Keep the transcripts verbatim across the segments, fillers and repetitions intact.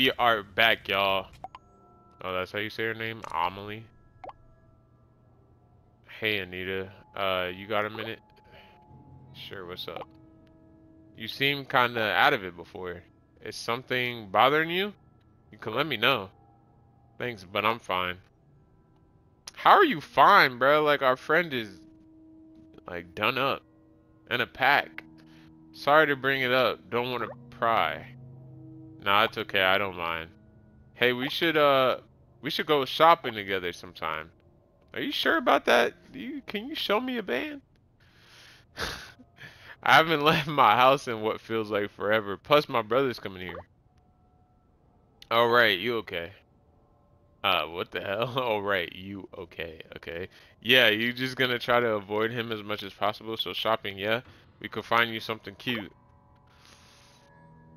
we are back, y'all. Oh, that's how you say her name? Amelie. Hey, Anita. Uh, you got a minute? Sure, what's up? You seem kinda out of it before. Is something bothering you? You can let me know. Thanks, but I'm fine. How are you fine, bro? Like, our friend is, like, done up. And a pack. Sorry to bring it up. Don't want to pry. Nah, it's okay. I don't mind. Hey, we should, uh, we should go shopping together sometime. Are you sure about that? Do you, can you show me a band? I haven't left my house in what feels like forever. Plus, my brother's coming here. All right, you okay? Uh, what the hell? All right, you okay? Okay. Yeah, you just gonna try to avoid him as much as possible. So shopping, yeah. We could find you something cute.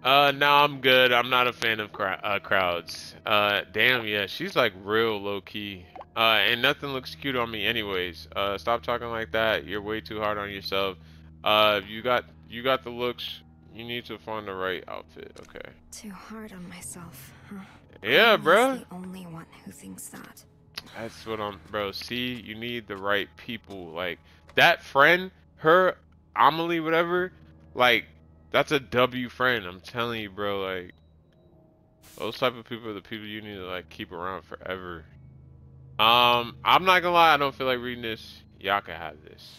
Uh, no, I'm good. I'm not a fan of cr uh, crowds. Uh, damn, yeah, she's like real low key. Uh, and nothing looks cute on me, anyways. Uh, stop talking like that. You're way too hard on yourself. Uh, you got you got the looks. You need to find the right outfit. Okay. Too hard on myself, huh? Yeah, bro. The only one who thinks that. That's what I'm, bro. See, you need the right people. Like that friend, her Amelie, whatever. Like that's a W friend. I'm telling you, bro. Like those type of people are the people you need to like keep around forever. Um, I'm not gonna lie. I don't feel like reading this. Y'all can have this.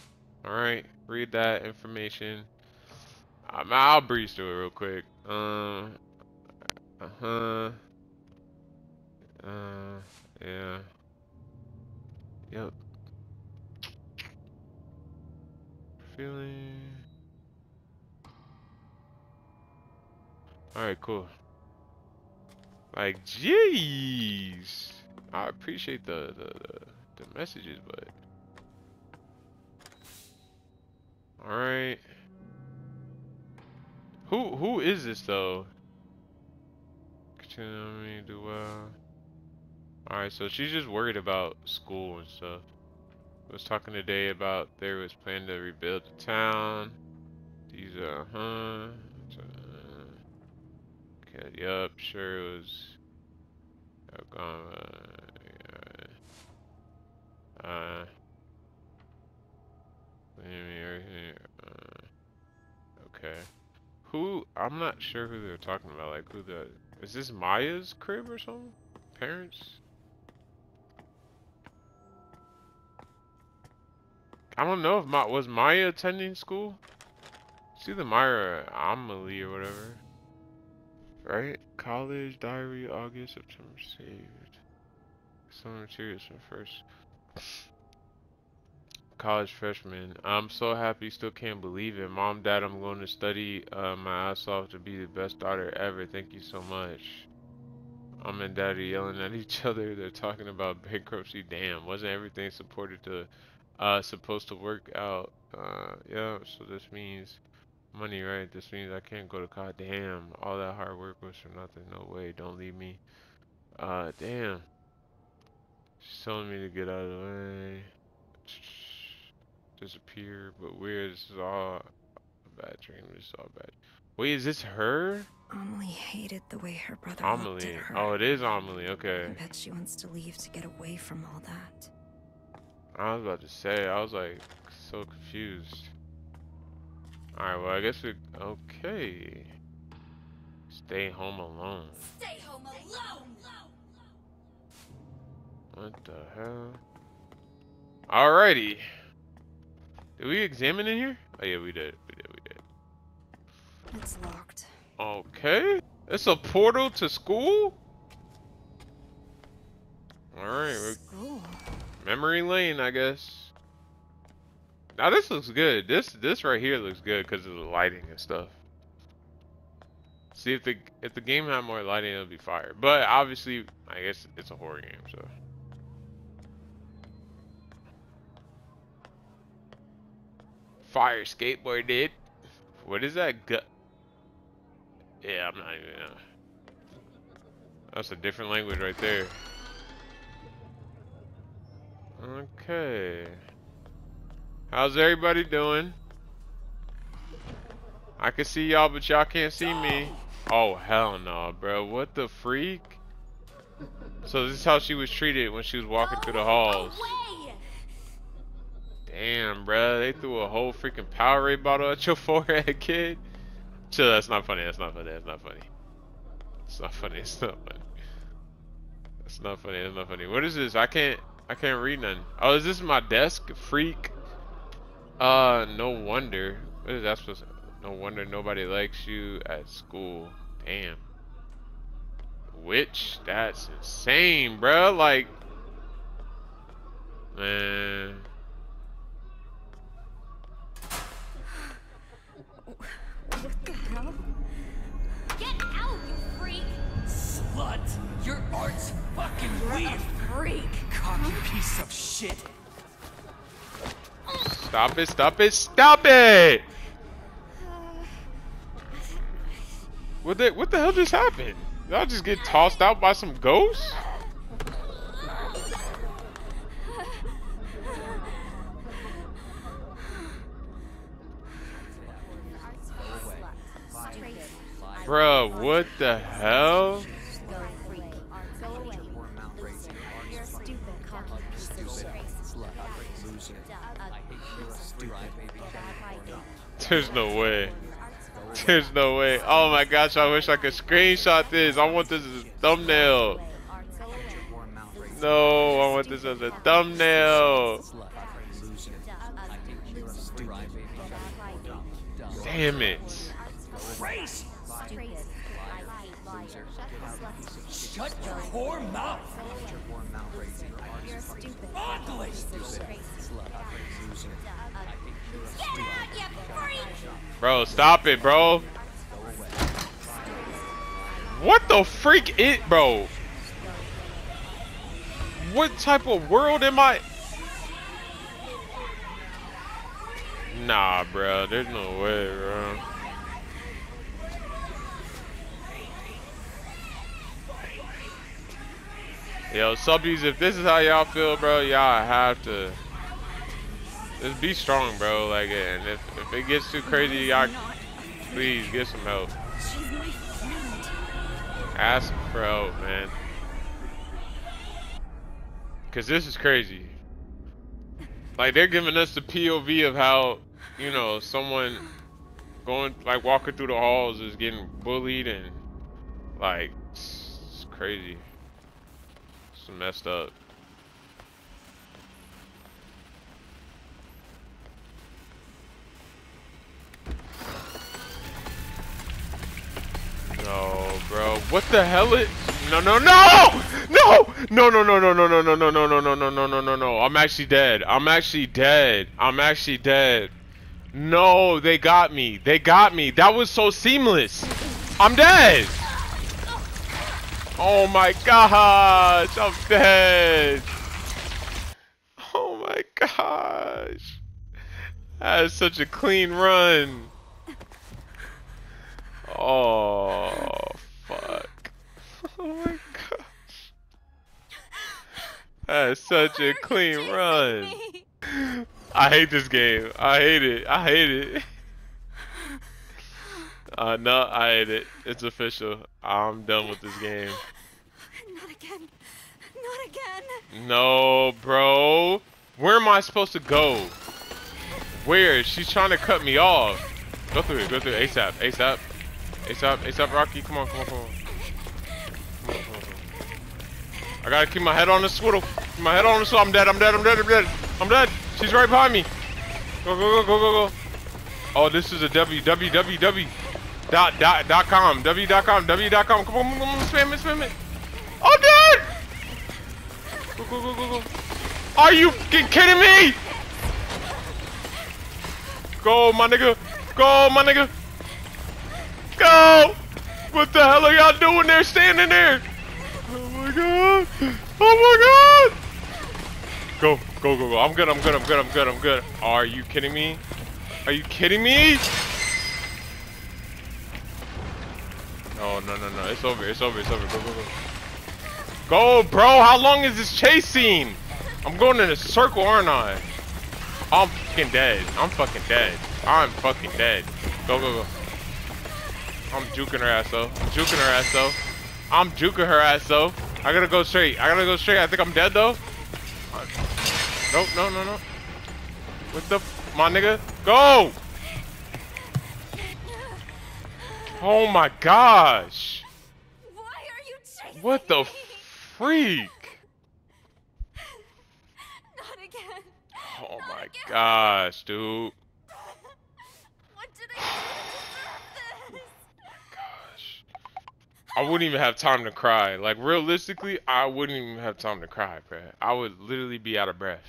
All right. Read that information. Um, I'll breeze through it real quick. Um, uh huh. Uh, yeah. Yep. Feeling. All right, cool. Like, jeez. I appreciate the the, the, the messages, but. All right. Who who is this though? Continue on me, do well. All right, so she's just worried about school and stuff. I was talking today about there was plan to rebuild the town. These are huh. Okay, yep, sure it was. I've gone. Uh. uh Okay. Who? I'm not sure who they're talking about. Like, who the? Is this Maya's crib or something? Parents? I don't know if Ma was Maya attending school. It's either Maya or Amelie or whatever. Right? College diary, August, September saved. Some materials from first. College freshman. I'm so happy, still can't believe it. Mom, Dad, I'm going to study uh, my ass off to be the best daughter ever. Thank you so much. Mom and Dad are yelling at each other. They're talking about bankruptcy. Damn, wasn't everything supported to uh, supposed to work out? Uh, yeah, so this means money, right? This means I can't go to college. Damn, all that hard work was for nothing. No way, don't leave me. Uh, damn. She's telling me to get out of the way. Disappear, but weird. This is all a bad dream. This is all bad. Wait, is this her? Amelie hated the way her brother looked at her. Oh, it is Amelie. Okay. I bet she wants to leave to get away from all that. I was about to say. I was like so confused. All right. Well, I guess we. Okay. Stay home alone. Stay home alone. What the hell? Alrighty. Did we examine in here? Oh yeah, we did. We did. We did. It's locked. Okay. It's a portal to school. All right. We're school. Memory lane, I guess. Now this looks good. This this right here looks good because of the lighting and stuff. See if the if the game had more lighting, it'll be fire. But obviously, I guess it's a horror game, so. Fire skateboard, dude. What is that? Gu yeah, I'm not even. Uh, that's a different language right there. Okay. How's everybody doing? I can see y'all, but y'all can't see me. Oh, hell no, bro. What the freak? So this is how she was treated when she was walking through the halls. Damn, bro. They threw a whole freaking Powerade bottle at your forehead, kid. Chill, that's not funny. That's not funny. That's not funny. It's not funny. It's not funny. It's not funny. It's not funny. What is this? I can't. I can't read none. Oh, is this my desk? Freak. Uh, no wonder. What is that supposed to? No wonder nobody likes you at school. Damn. Witch? That's insane, bro. Like, man. What the hell? Get out, you freak! Slut! Your art's fucking weird. You're a freak. Cocky piece of shit. Stop it! Stop it! Stop it! What the what the hell just happened? Did I just get tossed out by some ghosts? Bruh, what the hell? There's no way. There's no way. Oh my gosh, I wish I could screenshot this. I want this as a thumbnail. No, I want this as a thumbnail. Damn it. Shut your whore mouth. Ugly. Bro, stop it, bro. What the freak it, bro? What type of world am I? Nah, bro, there's no way, bro. Yo, subbies, if this is how y'all feel, bro, y'all have to just be strong, bro. Like, and if, if it gets too crazy, y'all please get some help. Ask for help, man. Cause this is crazy. Like, they're giving us the P O V of how, you know, someone going, like, walking through the halls is getting bullied and, like, it's, it's crazy. Messed up. No, bro. What the hell is? No, no, no, no, no, no, no, no, no, no, no, no, no, no, no, no, no, no, no, no. I'm actually dead. I'm actually dead. I'm actually dead. No, they got me. They got me. That was so seamless. I'm dead. Oh my gosh, I'm dead. Oh my gosh. That is such a clean run. Oh, fuck. Oh my gosh. That is such a clean run. I hate this game. I hate it. I hate it. Uh, no, I hate it. It's official. I'm done with this game. Not again. Not again. No, bro. Where am I supposed to go? Where? She's trying to cut me off. Go through it. Go through it. ASAP. ASAP. ASAP. ASAP, Rocky. Come on. Come on. Come on. Come on, come on. I gotta keep my head on the swivel. My head on the swivel. I'm dead. I'm dead. I'm dead. I'm dead. I'm dead. She's right behind me. Go, go, go, go, go, go. Oh, this is a W. W. W. W. Dot, dot, dot com, w dot com, w dot com, come on, come on, spam it, spam it. Oh, dude! Go, go, go, go, go. Are you kidding me? Go, my nigga. Go, my nigga. Go! What the hell are y'all doing there, standing there? Oh, my God. Oh, my God. Go, go, go, go. I'm good, I'm good, I'm good, I'm good, I'm good. Are you kidding me? Are you kidding me? Oh, no, no, no. It's over. It's over. It's over. Go, go, go. Go, bro. How long is this chase scene? I'm going in a circle, aren't I? I'm fucking dead. I'm fucking dead. I'm fucking dead. Go, go, go. I'm juking her ass though. I'm juking her ass though. I'm juking her ass though. I gotta go straight. I gotta go straight. I think I'm dead though. Nope, no, no, no. What the f, my nigga? Go! Oh my gosh. Why are you chasing What the me? freak? Not again. Oh Not my again. gosh, dude. What did I do to deserve this? Oh my gosh. I wouldn't even have time to cry. Like realistically, I wouldn't even have time to cry, bruh. I would literally be out of breath.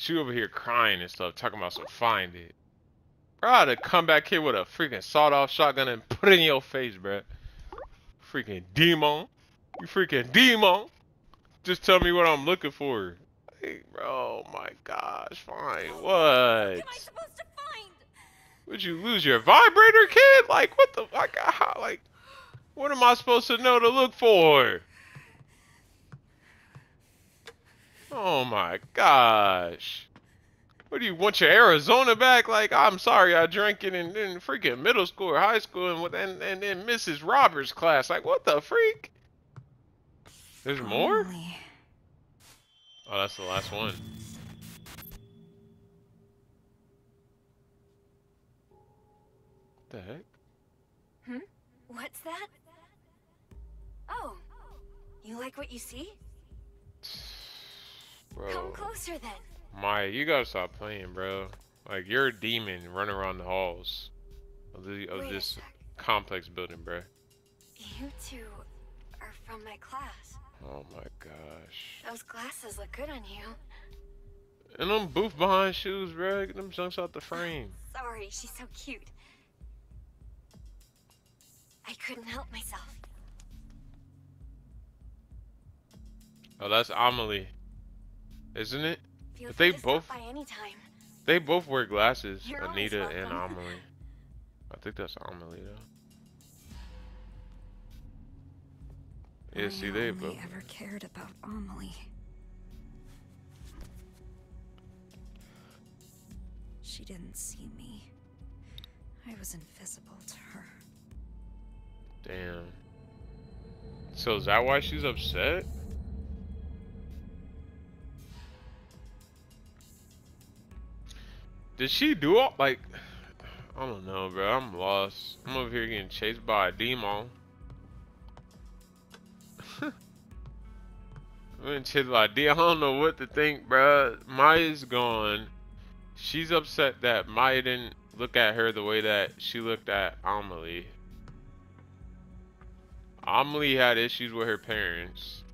She over here crying and stuff, talking about some find it. Bro, I had to come back here with a freaking sawed-off shotgun and put it in your face, bro. Freaking demon. You freaking demon. Just tell me what I'm looking for. Hey, bro, oh my gosh, fine. What? What am I supposed to find? Would you lose your vibrator, kid? Like, what the fuck? How, like, what am I supposed to know to look for? Oh my gosh. What do you want your Arizona back? Like, I'm sorry, I drank it in, in freaking middle school or high school and and and then Missus Roberts' class. Like, what the freak? There's more? Oh, that's the last one. What the heck? Hmm? What's that? Oh. You like what you see? Bro. Come closer then. Maya, you gotta stop playing, bro. Like, you're a demon running around the halls of, the, of this complex building, bro. You two are from my class. Oh my gosh. Those glasses look good on you. And them boof behind shoes, bro. Get them junks out the frame. Sorry, she's so cute. I couldn't help myself. Oh, that's Amelie. Isn't it? But they both They both wear glasses, You're Anita and Amelie. I think that's Amelie though. Yeah, I see they both ever cared about Amelie. She didn't see me. I was invisible to her. Damn. So is that why she's upset? Did she do all, like, I don't know, bro. I'm lost. I'm over here getting chased by a demon. I'm getting chased by a demon. I don't know what to think, bro. Maya's gone. She's upset that Maya didn't look at her the way that she looked at Amelie. Amelie had issues with her parents.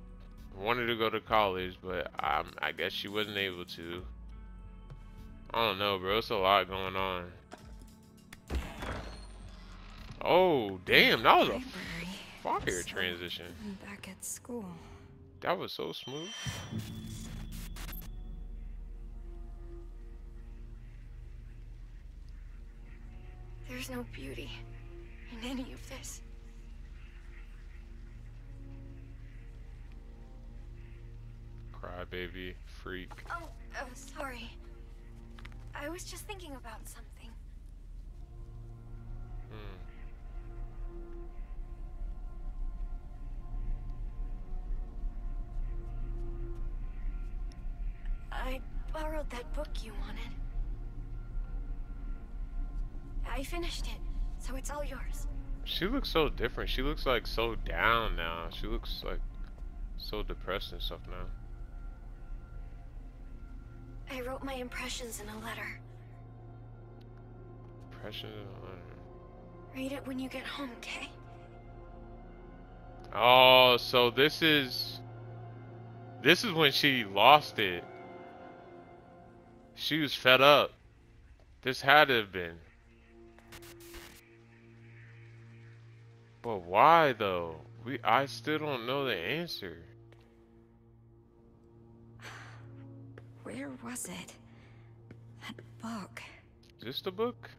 Wanted to go to college, but um, I guess she wasn't able to. I don't know, bro. It's a lot going on. Oh, damn. That was a fire transition. I'm back at school. That was so smooth. There's no beauty in any of this. Crybaby freak. Oh, oh, sorry. I was just thinking about something. Hmm. I borrowed that book you wanted. I finished it, so it's all yours. She looks so different. She looks like so down now. She looks like so depressed and stuff now. I wrote my impressions in a letter. Impressions in a letter. Read it when you get home, okay? Oh, so this is... This is when she lost it. She was fed up. This had to have been. But why, though? We, I still don't know the answer. Where was it? That book. Is this the book?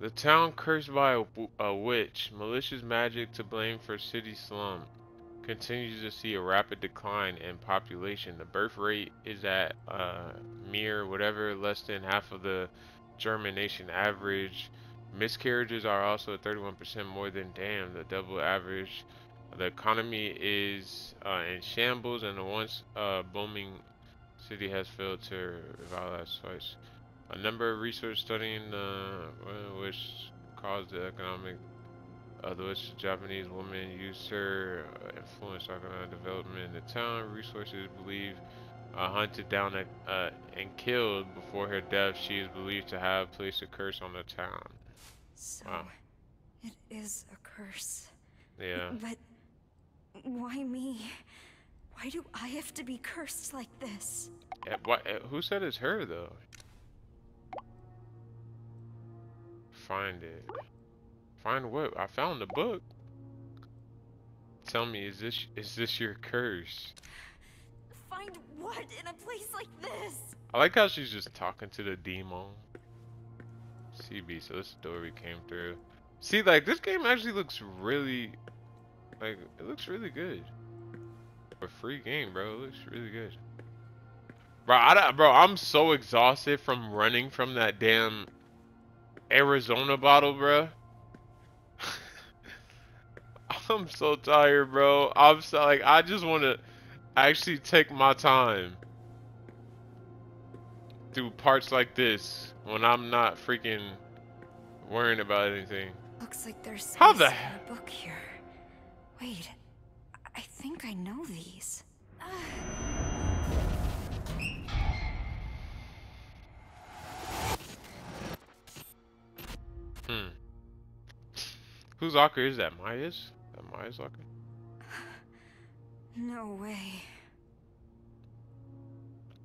The town cursed by a, a witch. Malicious magic to blame for city slum. Continues to see a rapid decline in population. The birth rate is at uh, mere whatever, less than half of the German nation average. Miscarriages are also thirty-one percent more than damn the double average. The economy is uh, in shambles, and the once uh, booming city has failed to revitalize twice. A number of research studying uh, which caused the economic of uh, which Japanese woman used her uh, influence on economic development in the town. Resources believe uh, hunted down a, uh, and killed before her death. She is believed to have placed a curse on the town. So wow. It is a curse. Yeah. But why me? Why do I have to be cursed like this? Yeah, why, who said it's her though? Find it. Find what? I found the book. Tell me, is this is this your curse? Find what in a place like this? I like how she's just talking to the demon. C B, so this is the door we came through. See, like, this game actually looks really, like, it looks really good. A free game, bro. It looks really good. Bro, I, bro, I'm so exhausted from running from that damn Arizona bottle, bro. I'm so tired, bro. I'm so, like, I just want to actually take my time through parts like this when I'm not freaking worrying about anything. Looks like there's how the a book here. Wait, I think I know these. Uh. Hmm. Whose locker is that? Maya's? Is that Maya's locker? No way.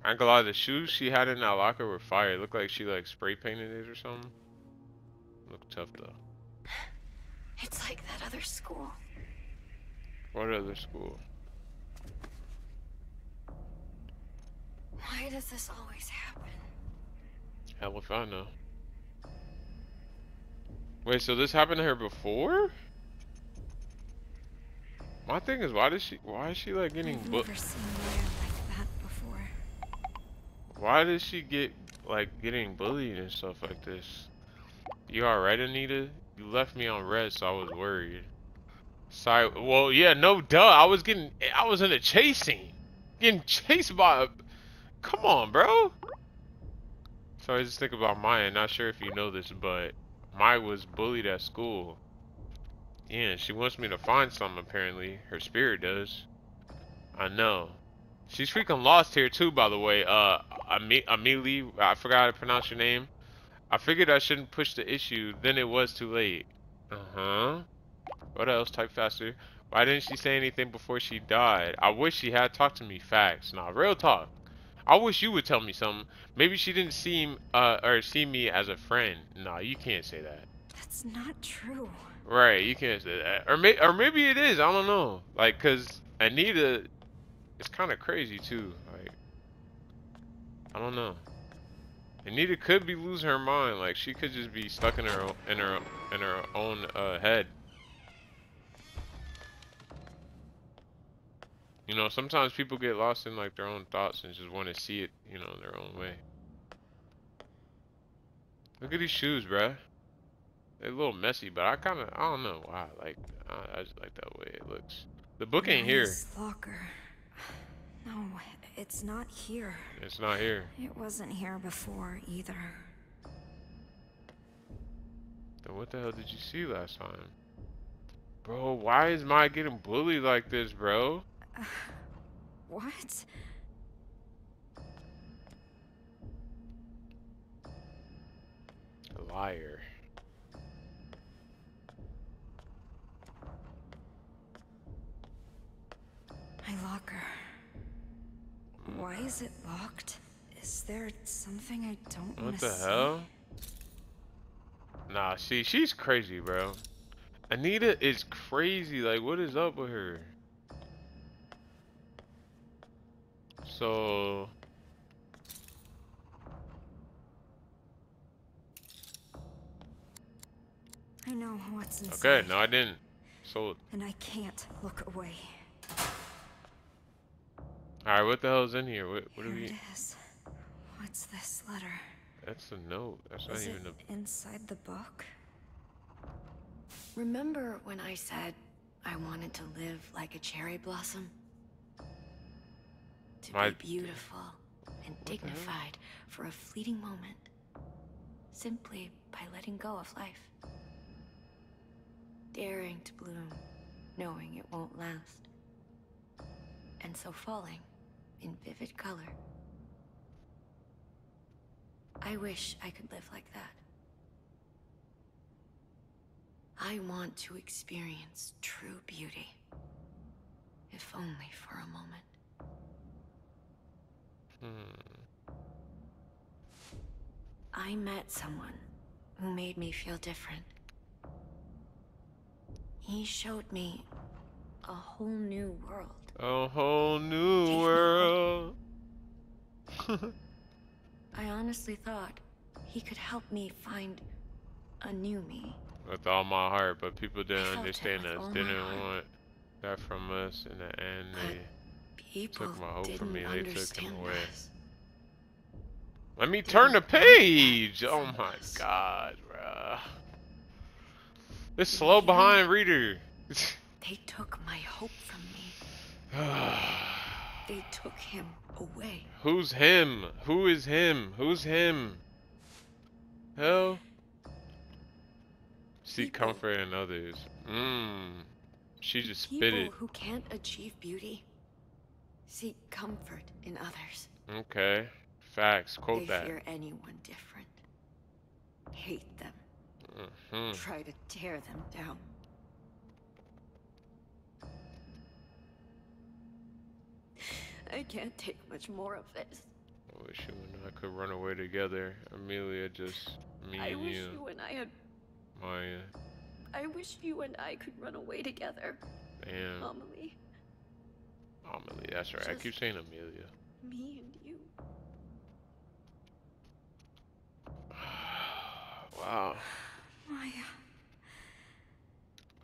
I ain't gonna lie, the shoes she had in that locker were fire. It looked like she like spray painted it or something. Looked tough though. It's like that other school. What other school? Why does this always happen? Hell if I know. Wait, so this happened to her before? My thing is, why does she? Why is she like getting booked? I've never seen her like that before. Why does she get like getting bullied and stuff like this? You alright, Anita? You left me on red, so I was worried. Sorry. Well, yeah, no duh. I was getting, I was in a chase scene, getting chased by. A, come on, bro. So I just think about Maya. Not sure if you know this, but Maya was bullied at school. Yeah, she wants me to find something, apparently. Her spirit does. I know. She's freaking lost here, too, by the way. Uh, Amelie, I forgot how to pronounce your name. I figured I shouldn't push the issue. Then it was too late. Uh-huh. What else? Type faster. Why didn't she say anything before she died? I wish she had talked to me. Facts. Nah, real talk. I wish you would tell me something. Maybe she didn't seem uh or see me as a friend. Nah, you can't say that. That's not true. Right, you can't say that. Or may or maybe it is. I don't know. Like, cause Anita, it's kind of crazy too. Like, I don't know. Anita could be losing her mind. Like, she could just be stuck in her own, in her in her own uh, head. You know, sometimes people get lost in like their own thoughts and just want to see it, you know, their own way. Look at these shoes, bruh. They're a little messy, but I kind of, I don't know why. Like, I, I just like that way it looks. The book ain't here. Locker. No, it's not here. It's not here. It wasn't here before either. Then what the hell did you see last time? Bro, why is Maya getting bullied like this, bro? Uh, what? A liar. My locker. Why is it locked? Is there something I don't want to see? What the hell? Nah, see, she's crazy, bro. Anita is crazy. Like, what is up with her? So I know what's inside. Okay, no I didn't. Sold. And I can't look away. Alright, what the hell's in here? What what here do we it is. What's this letter? That's a note. That's is not even it a inside the book? Remember when I said I wanted to live like a cherry blossom? To be beautiful and dignified for a fleeting moment, simply by letting go of life. Daring to bloom, knowing it won't last. And so falling in vivid color. I wish I could live like that. I want to experience true beauty, if only for a moment. Hmm. I met someone who made me feel different. He showed me a whole new world. A whole new Take world. I honestly thought he could help me find a new me. With all my heart, but people didn't understand us. They didn't want that from us in the end. They took my hope from me. They took him away. Let me turn the page. Oh my god, bruh. This slow behind reader. They took my hope from me. They took him away. Who's him? Who is him? Who's him? Hell. Seek people. Comfort in others. Mmm. She just spit it. People who can't achieve beauty seek comfort in others. Okay. Facts. Quote they that. They fear anyone different. Hate them. Mm-hmm. Try to tear them down. I can't take much more of this. I wish you and I could run away together. Amelia, just me I and wish you. you and I had Maya. I wish you and I could run away together. Damn. Amelie. Amelie, that's right. Just I keep saying Amelia. Me and you. Wow. Maya.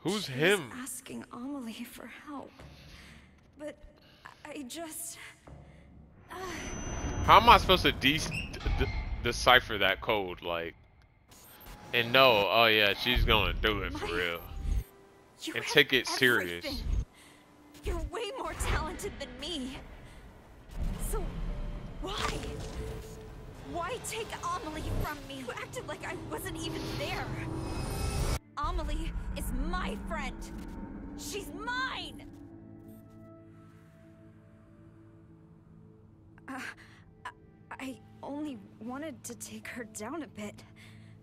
Who's She's him? Asking Amelie for help. But I just. Uh... How am I supposed to de de decipher that code? Like. And no, oh yeah, she's going to do it for Maya, real. And take it everything. serious. You're way more talented than me. So why? Why take Amelie from me, who acted like I wasn't even there? Amelie is my friend. She's mine. Uh, I only wanted to take her down a bit.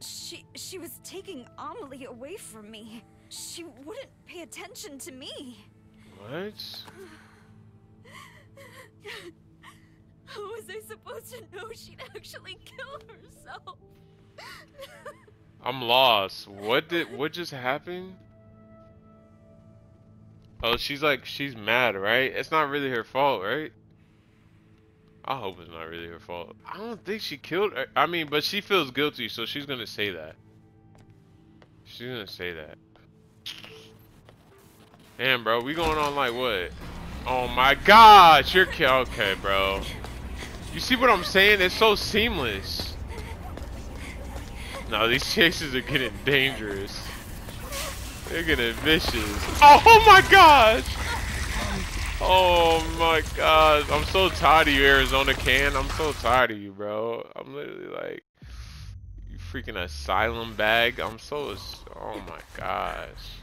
She she was taking Amelie away from me. She wouldn't pay attention to me. What? How was I supposed to know she'd actually kill herself? I'm lost. What did what just happened? Oh, she's like she's mad, right? It's not really her fault, right? I hope it's not really her fault. I don't think she killed her. I mean, but she feels guilty, so she's gonna say that. She's gonna say that. Damn, bro, we going on like what? Oh my gosh, you're ki- okay, bro. You see what I'm saying? It's so seamless. No, these chases are getting dangerous. They're getting vicious. Oh my gosh! Oh my god, I'm so tired of you, Arizona Can. I'm so tired of you, bro. I'm literally like, you freaking asylum bag. I'm so, oh my gosh.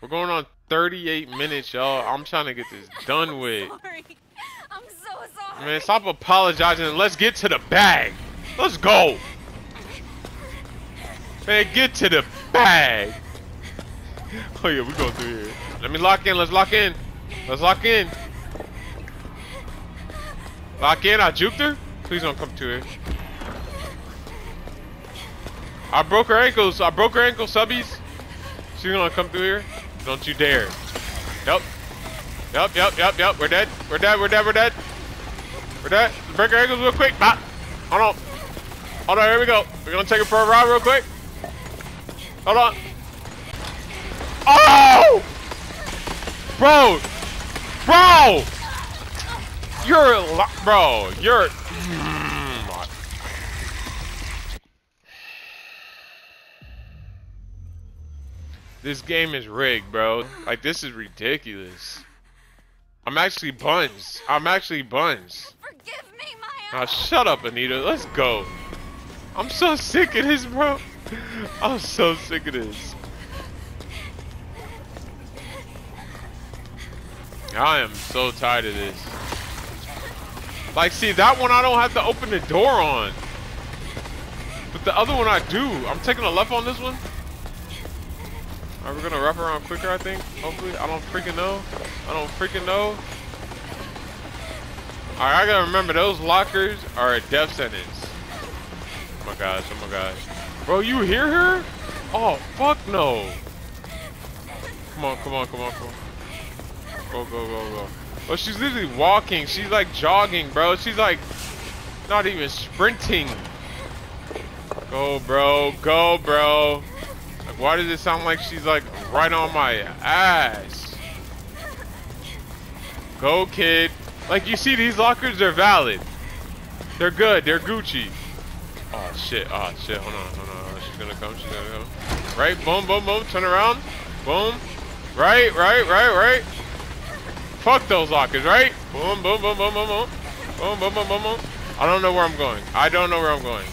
We're going on thirty-eight minutes, y'all. I'm trying to get this done with. I'm sorry. I'm so sorry. Man, stop apologizing and let's get to the bag. Let's go. Man, get to the bag. Oh yeah, we going through here. Let me lock in. Let's lock in. Let's lock in. Lock in. I juked her. Please don't come to her. I broke her ankles. I broke her ankle, subbies. She's gonna come through here. Don't you dare. Yup. Yup. Yup. Yup. Yup. We're dead. We're dead. We're dead. We're dead. We're dead. Break her ankles real quick. Bop. Hold on. Hold on. Here we go. We're gonna take her for a ride real quick. Hold on. Oh! Bro! Bro! You're a lot, bro. You're. This game is rigged, bro. Like, this is ridiculous. I'm actually buns. I'm actually buns. Forgive me, my own. Now, shut up, Anita. Let's go. I'm so sick of this, bro. I'm so sick of this. I am so tired of this. Like, see, that one I don't have to open the door on. But the other one I do. I'm taking a left on this one. All right, we're gonna wrap around quicker, I think. Hopefully, I don't freaking know. I don't freaking know. All right, I gotta remember those lockers are a death sentence. Oh my gosh, oh my gosh. Bro, you hear her? Oh, fuck no. Come on, come on, come on, come on. Go, go, go, go. Oh, she's literally walking. She's like jogging, bro. She's like not even sprinting. Go, bro. Go, bro. Like, why does it sound like she's like right on my ass? Go, kid. Like, you see, these lockers are valid. They're good. They're Gucci. Oh, shit. Oh, shit. Hold on. Hold on. She's gonna come. She's gonna come. Right. Boom, boom, boom. Turn around. Boom. Right, right, right, right. Fuck those lockers, right? Boom, boom, boom, boom, boom, boom. Boom, boom, boom, boom, boom. I don't know where I'm going. I don't know where I'm going.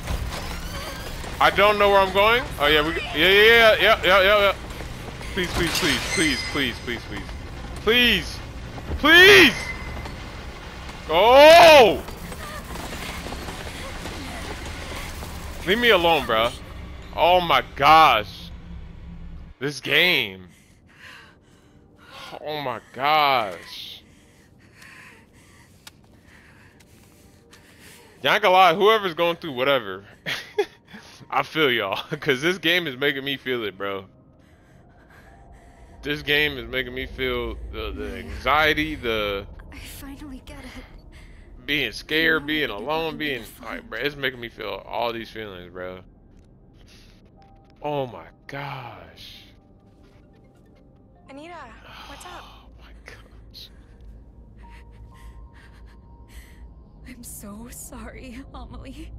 I don't know where I'm going. Oh, yeah, we, yeah, yeah, yeah, yeah, yeah, yeah. Please, please, please, please, please, please, please. Please. Please. Oh! Leave me alone, bro. Oh, my gosh. This game. Oh my gosh. Not gonna lie, whoever's going through whatever, I feel y'all, because this game is making me feel it, bro. This game is making me feel the, the anxiety, the I finally get it. Being scared, being alone, being like, bro, it's making me feel all these feelings, bro. Oh my gosh. Anita, what's up? Oh my gosh. I'm so sorry, Amelie.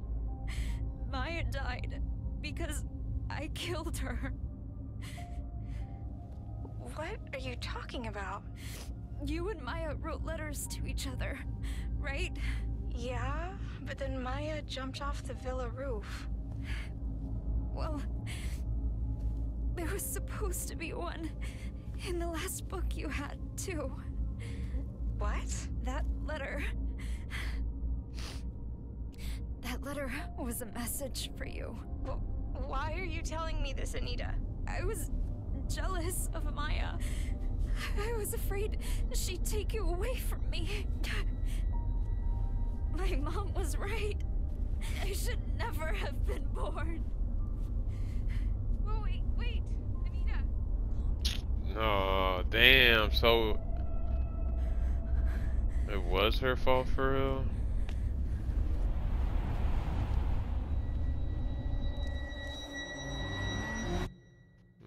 Maya died because I killed her. What are you talking about? You and Maya wrote letters to each other, right? Yeah, but then Maya jumped off the villa roof. Well, there was supposed to be one. In the last book you had, too. What? That letter. That letter was a message for you. Well, why are you telling me this, Anita? I was jealous of Maya. I was afraid she'd take you away from me. My mom was right. I should never have been born. Oh, damn, so it was her fault for real?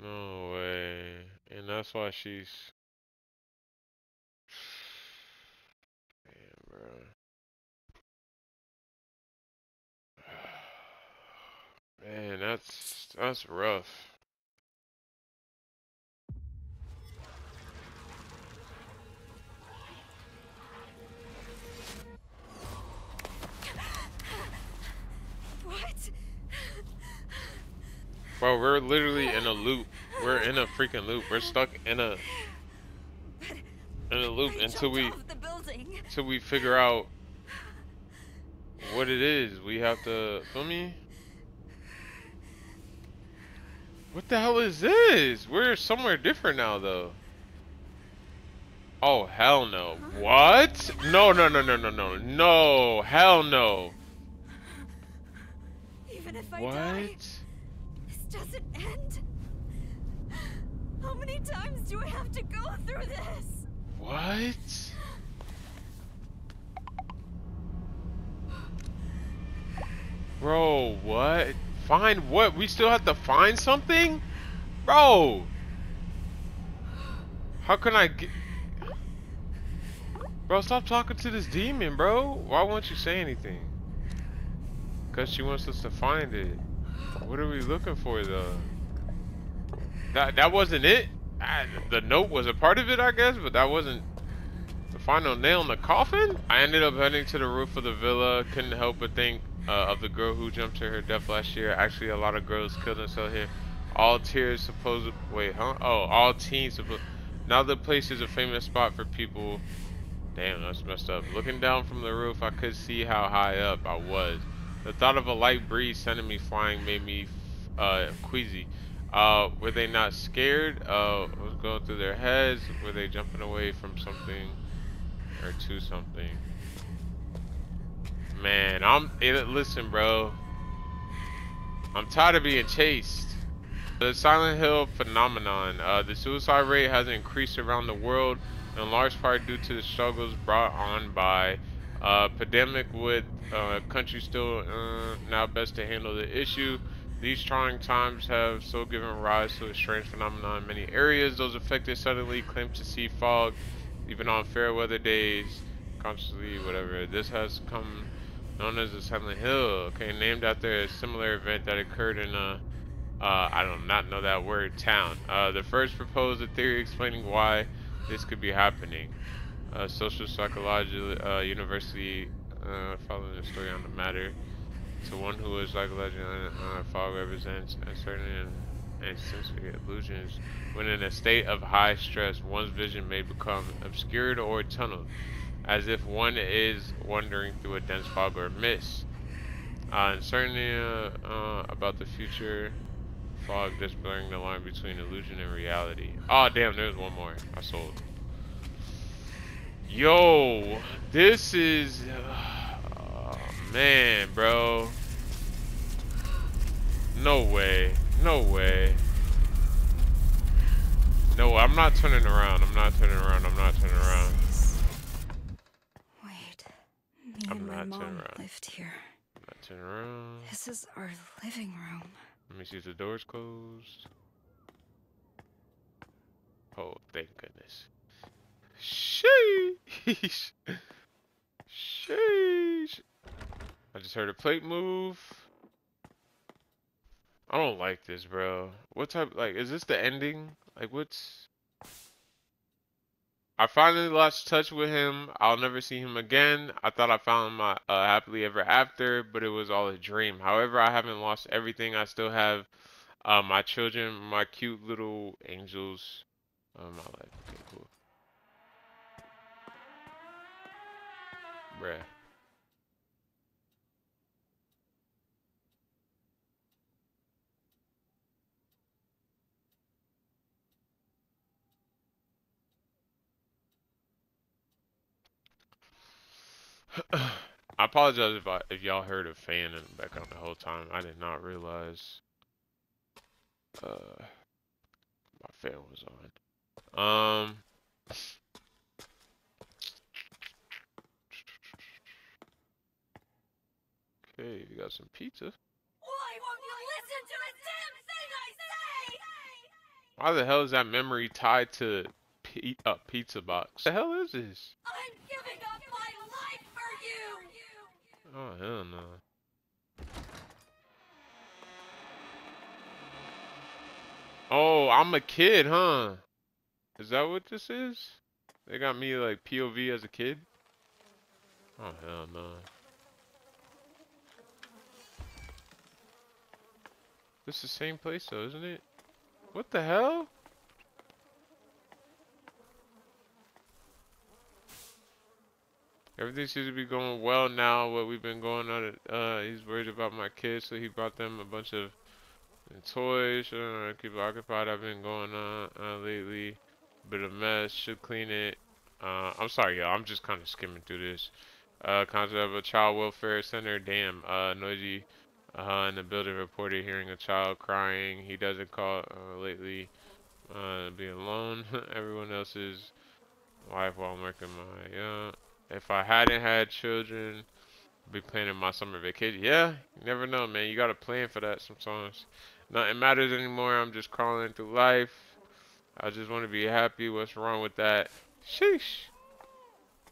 No way. And that's why she's... Damn, bro. Man, that's, that's rough. Bro, we're literally in a loop. We're in a freaking loop. We're stuck in a in a loop until we until we figure out what it is. We have to feel me. What the hell is this? We're somewhere different now, though. Oh hell no! What? No no no no no no no! Hell no! Even if I die. What? Doesn't end. How many times do I have to go through this? What? Bro, what? Find what? We still have to find something? Bro. How can I get... Bro, stop talking to this demon, bro. Why won't you say anything? Because she wants us to find it. What are we looking for, though? That that wasn't it. I, the note was a part of it, I guess, but that wasn't the final nail in the coffin. I ended up heading to the roof of the villa. Couldn't help but think uh, of the girl who jumped to her death last year. Actually, a lot of girls killed themselves here. All tears supposed. Wait, huh? Oh, all teens supposed. Now the place is a famous spot for people. Damn, that's messed up. Looking down from the roof, I could see how high up I was. The thought of a light breeze sending me flying made me uh, queasy. Uh, were they not scared? Uh, what was going through their heads? Were they jumping away from something or to something? Man, I'm. Listen, bro. I'm tired of being chased. The Silent Hill phenomenon. Uh, the suicide rate has increased around the world, in large part due to the struggles brought on by uh, pandemic, with uh, countries still uh, now best to handle the issue. These trying times have so given rise to a strange phenomenon in many areas. Those affected suddenly claim to see fog, even on fair weather days, constantly, whatever. This has come known as the Silent Hill, okay, named after a similar event that occurred in a Uh, I do not know that word, town. Uh, the first proposed a theory explaining why this could be happening. Uh, social psychology uh, university uh, following the story on the matter. To one who is psychological, uh, fog represents uncertainty and sensory illusions. When in a state of high stress, one's vision may become obscured or tunneled, as if one is wandering through a dense fog or mist. Uh, uncertainty uh, uh, about the future. Fog, that's blurring the line between illusion and reality. Oh damn, there's one more. I sold. Yo, this is oh, man, bro. No way, no way. No, I'm not turning around. I'm not turning around. I'm not turning around. Wait, me I'm and not my mom turning around. Lived here. I'm not turning around. This is our living room. Let me see if the door's closed. Oh, thank goodness. Sheesh. Sheesh. I just heard a plate move. I don't like this, bro. What type, like, is this the ending? Like, what's... I finally lost touch with him. I'll never see him again. I thought I found my uh, happily ever after, but it was all a dream. However, I haven't lost everything. I still have uh, my children, my cute little angels. Um, my life. Okay, cool. Bruh. I apologize if, I, if y'all heard a fan in the background the whole time. I did not realize uh, my fan was on. Um, okay, we got some pizza. Why won't you listen to a damn thing I say? Why the hell is that memory tied to p a pizza box? What the hell is this? I'm giving up. Oh, hell no. Oh, I'm a kid, huh? Is that what this is? They got me like P O V as a kid? Oh, hell no. This is the same place though, isn't it? What the hell? Everything seems to be going well now. What we've been going on, uh, he's worried about my kids, so he bought them a bunch of toys. Uh, keep it occupied. I've been going on uh, lately. Bit of mess. Should clean it. Uh, I'm sorry, y'all. I'm just kind of skimming through this. Uh, concept of a child welfare center. Damn. Uh, noisy. Uh, in the building reported hearing a child crying. He doesn't call uh, lately. Uh, being alone. Everyone else's life while I'm working my. Uh, If I hadn't had children, I'd be planning my summer vacation. Yeah, you never know, man. You gotta plan for that sometimes. Nothing matters anymore. I'm just crawling through life. I just want to be happy. What's wrong with that? Sheesh.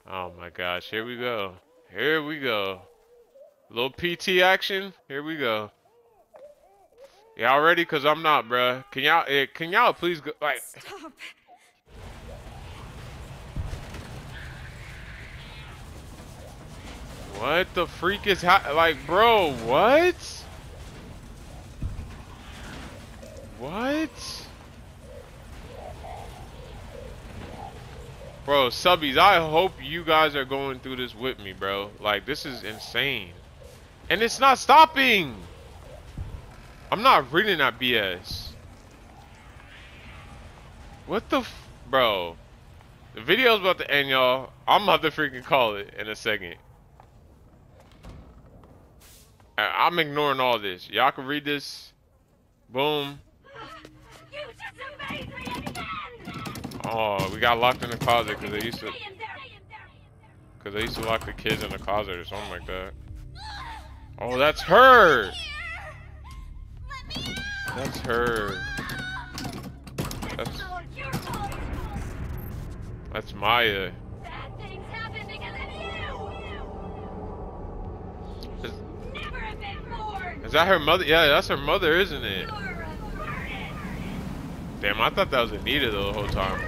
Oh my gosh. Here we go. Here we go. Little P T action. Here we go. Y'all ready? Cause I'm not, bruh. Can y'all? Eh, can y'all please go? Like. Stop. What the freak is hot? Like, bro, what? What? Bro, subbies, I hope you guys are going through this with me, bro. Like, this is insane. And it's not stopping. I'm not reading that B S. What the f- Bro. The video's about to end, y'all. I'm about to freaking call it in a second. I I'm ignoring all this. Y'all can read this. Boom. You just amazed me. Oh, we got locked in the closet because they used to, because they used to lock the kids in the closet or something like that. Oh, that's her. That's her. That's, that's Maya. Is, is that her mother? Yeah, that's her mother, isn't it? Damn, I thought that was Anita the whole time.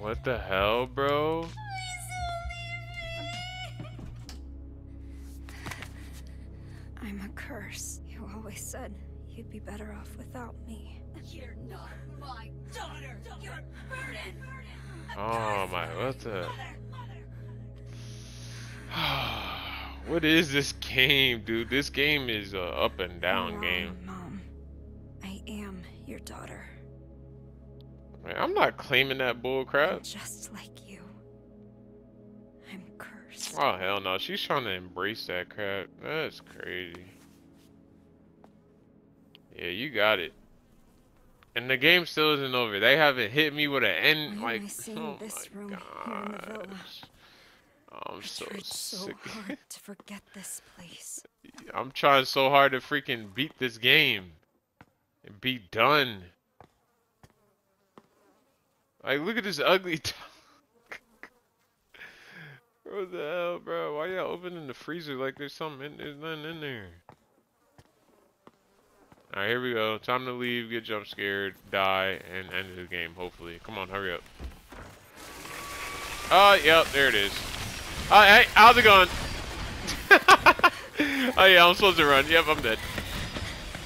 What the hell, bro? Please don't leave me. I'm a curse. You always said you'd be better off without me. You're not my daughter. You're burden. Oh my, what the? What is this game, dude? This game is a up and down Mom, game. Mom, I am your daughter. I'm not claiming that bull crap. I'm just like you. I'm cursed. Oh, hell no. She's trying to embrace that crap. That's crazy. Yeah, you got it. And the game still isn't over. They haven't hit me with an end. Like, oh this my room gosh. Oh, I'm I so tried sick. So hard to forget this place. I'm trying so hard to freaking beat this game. And be done. Like, look at this ugly dog. What the hell, bro? Why y'all opening the freezer like there's something in there's nothing in there? Alright, here we go. Time to leave, get jump scared, die, and end the game, hopefully. Come on, hurry up. Oh, uh, yep, there it is. Oh, hey, how's it going? Oh, yeah, I'm supposed to run. Yep, I'm dead.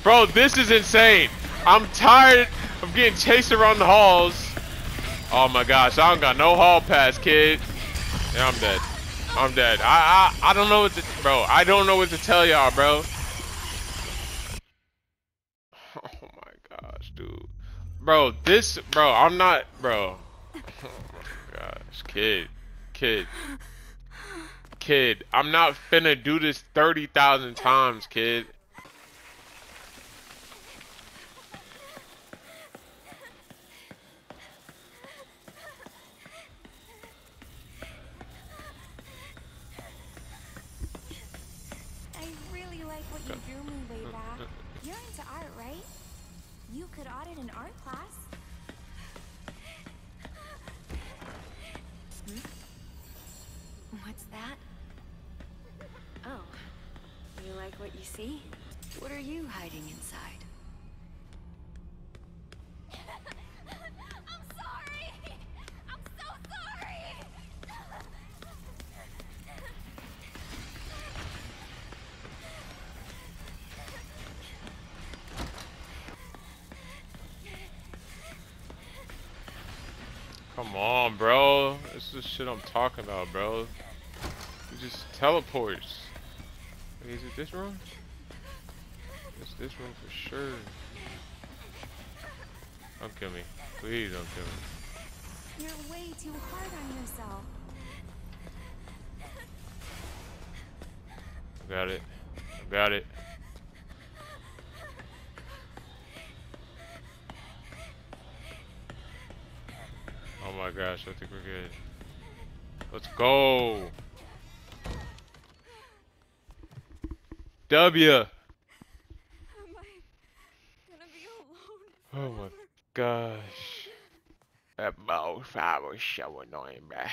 Bro, this is insane. I'm tired of getting chased around the halls. Oh my gosh, I don't got no hall pass, kid. Yeah, I'm dead. I'm dead. I I I don't know what to, bro. I don't know what to tell y'all, bro. Oh my gosh, dude. Bro, this, bro, I'm not, bro. Oh my gosh, kid, kid, kid. I'm not finna do this thirty thousand times, kid. See? What are you hiding inside? I'm sorry! I'm so sorry! Come on, bro. This is the shit I'm talking about, bro. He just teleports. Wait, is it this room? It's this one for sure. Don't kill me. Please don't kill me. You're way too hard on yourself. got it. I got it. Oh my gosh, I think we're good. Let's go. W. Am I gonna be alone? Oh my gosh. That mouse, I was so annoying, bruh.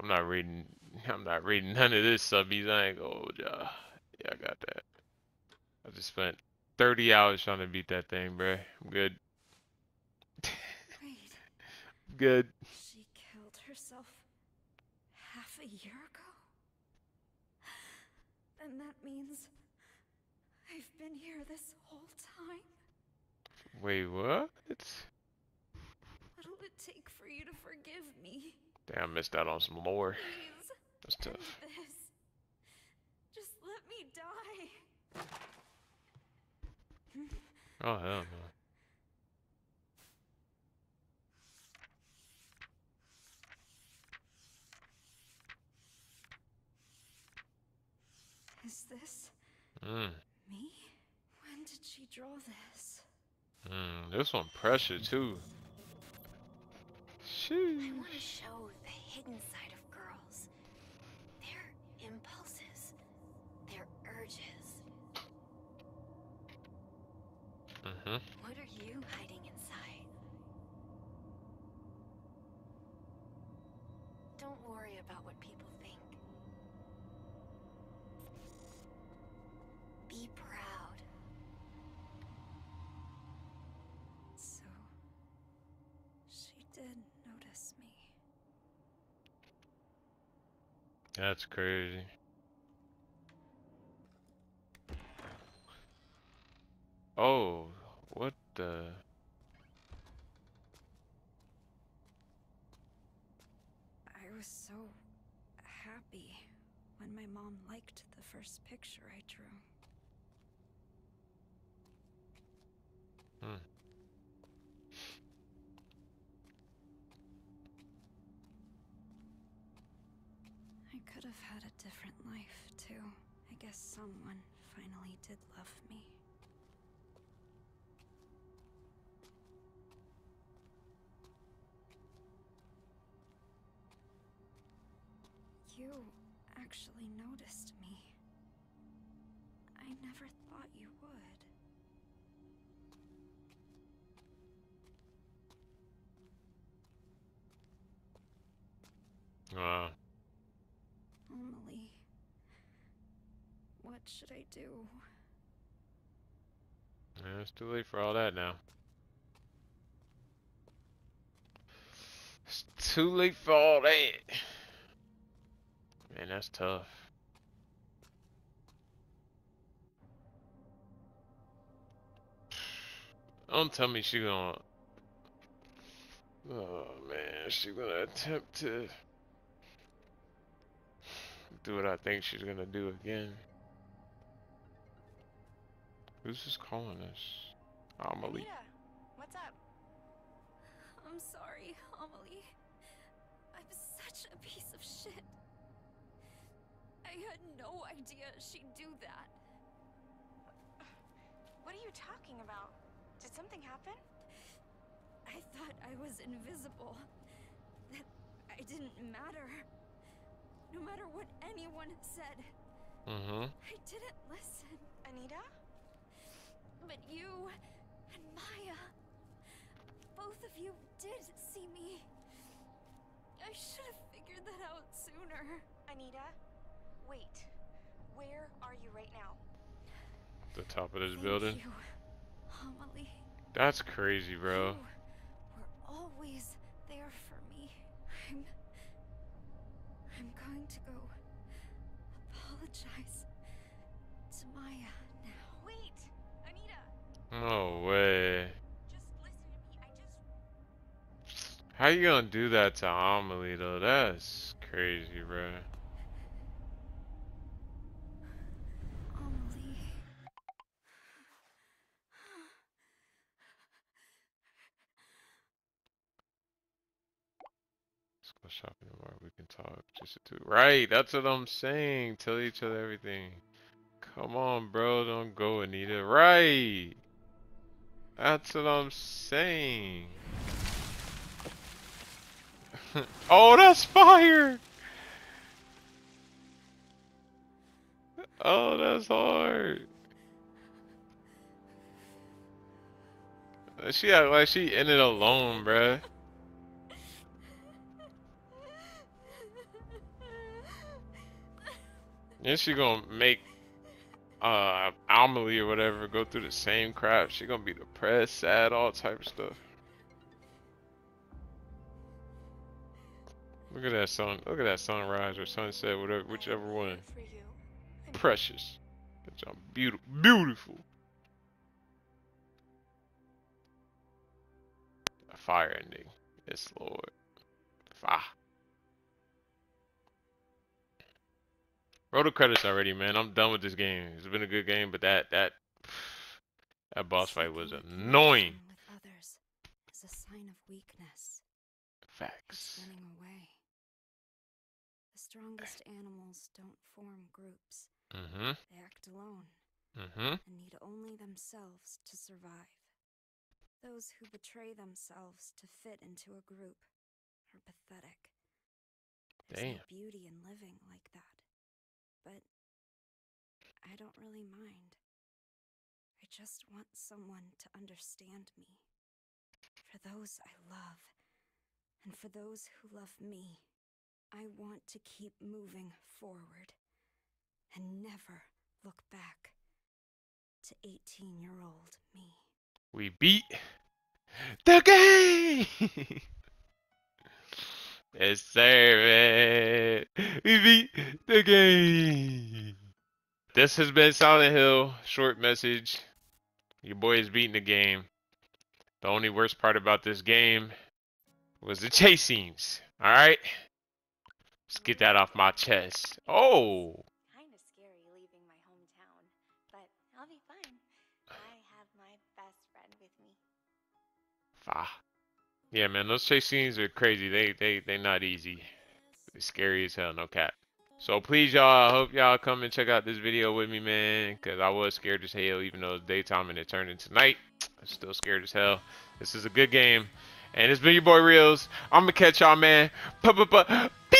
I'm not reading. I'm not reading none of this subbies. I ain't gonna hold y'all. Yeah, I got that. I just spent thirty hours trying to beat that thing, bruh. I'm good. I'm good. She killed herself half a year ago, and that means I've been here this whole time. Wait, what? What'll it take for you to forgive me? Damn, missed out on some lore. Please, that's tough. This. Just let me die. Oh, hell no. Is this mm. me? When did she draw this? Mm, this one pressure too. I want to show the hidden side of girls. Their impulses, their urges. Mm-hmm. What are you hiding inside? Don't worry about what people think. Be proud. So, she did. That's crazy. Oh, what the? I was so happy when my mom liked the first picture I drew. Hmm. Could have had a different life, too. I guess someone finally did love me. You actually noticed me. I never thought you would. Wow. Uh. Emily, what should I do? Yeah, it's too late for all that now. It's too late for all that. Man, that's tough. Don't tell me she gonna... Oh man, she gonna attempt to... do what I think she's gonna do again. Who's just calling us? Amelie. Yeah, what's up? I'm sorry, Amelie. I'm such a piece of shit. I had no idea she'd do that. What are you talking about? Did something happen? I thought I was invisible. That I didn't matter. No matter what anyone said, mm-hmm. I didn't listen. Anita? But you and Maya, both of you did see me. I should have figured that out sooner. Anita, wait. Where are you right now? At the top of this Thank building? You, Amelie. That's crazy, bro. You were always there for me. I'm... I'm going to go apologize to Maya now. Wait, Anita. No way. Just listen to me. I just... How you gonna do that to Amelie though? That's crazy, bro. Amelie. Let's Let's shop in the bar. We can talk. Just the two. Right. That's what I'm saying. Tell each other everything. Come on, bro. Don't go, Anita. Right. That's what I'm saying. Oh, that's fire. Oh, that's hard. She act like she in it alone, bruh. Then she gonna make uh Amelie or whatever go through the same crap. She gonna be depressed, sad, all type of stuff. Look at that sun. Look at that sunrise or sunset, whatever, whichever one. Precious. That's all beautiful. Beautiful. A fire ending. Yes, Lord. Fire. Roll the credits already, man. I'm done with this game. It's been a good game, but that that that boss fight was annoying. With others is a sign of weakness. Facts. Running away. The strongest animals don't form groups. Mm-hmm. They act alone. Mm-hmm. And need only themselves to survive. Those who betray themselves to fit into a group are pathetic. There's no beauty in living like that. But I don't really mind. I just want someone to understand me. For those I love, and for those who love me, I want to keep moving forward and never look back to eighteen-year-old me. We beat the game. Yes, sir, man. We beat the game. This has been Silent Hill. Short message. Your boy is beating the game. The only worst part about this game was the chase scenes. All right. Let's get that off my chest. Oh. Kind of scary leaving my hometown, but I'll be fine. I have my best friend with me. Ah. Yeah, man, those chase scenes are crazy. They they they not easy. It's scary as hell, no cap. So please, y'all, I hope y'all come and check out this video with me, man, because I was scared as hell, even though it's daytime and it turned into night. I'm still scared as hell. This is a good game, and it's been your boy Reels. I'm gonna catch y'all, man. P-p-p-